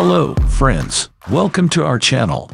Hello, friends. Welcome to our channel.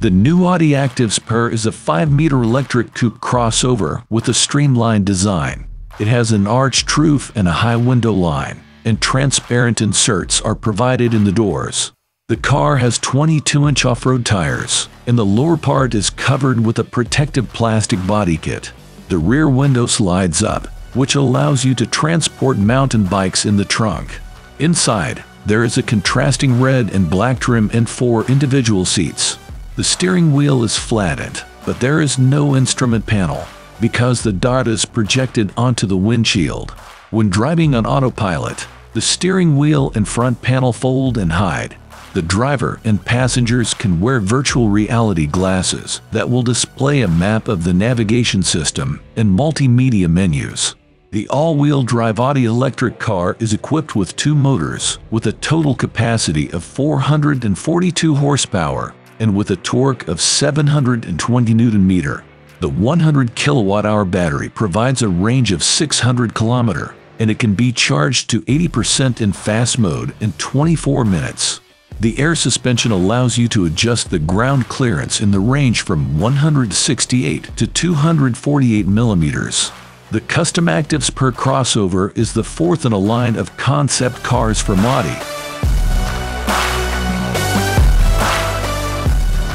The new Audi Activesphere is a 5-meter electric coupe crossover with a streamlined design. It has an arched roof and a high window line, and transparent inserts are provided in the doors. The car has 22-inch off-road tires, and the lower part is covered with a protective plastic body kit. The rear window slides up, which allows you to transport mountain bikes in the trunk. Inside, there is a contrasting red and black trim and 4 individual seats. The steering wheel is flattened, but there is no instrument panel because the dot is projected onto the windshield. When driving on autopilot, the steering wheel and front panel fold and hide. The driver and passengers can wear virtual reality glasses that will display a map of the navigation system and multimedia menus. The all-wheel drive Audi electric car is equipped with 2 motors, with a total capacity of 442 horsepower and with a torque of 720 Nm. The 100 kWh battery provides a range of 600 km, and it can be charged to 80% in fast mode in 24 minutes. The air suspension allows you to adjust the ground clearance in the range from 168 to 248 mm. The custom Activesphere crossover is the 4th in a line of concept cars from Audi.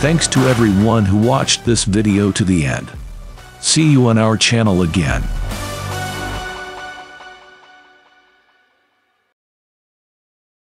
Thanks to everyone who watched this video to the end. See you on our channel again.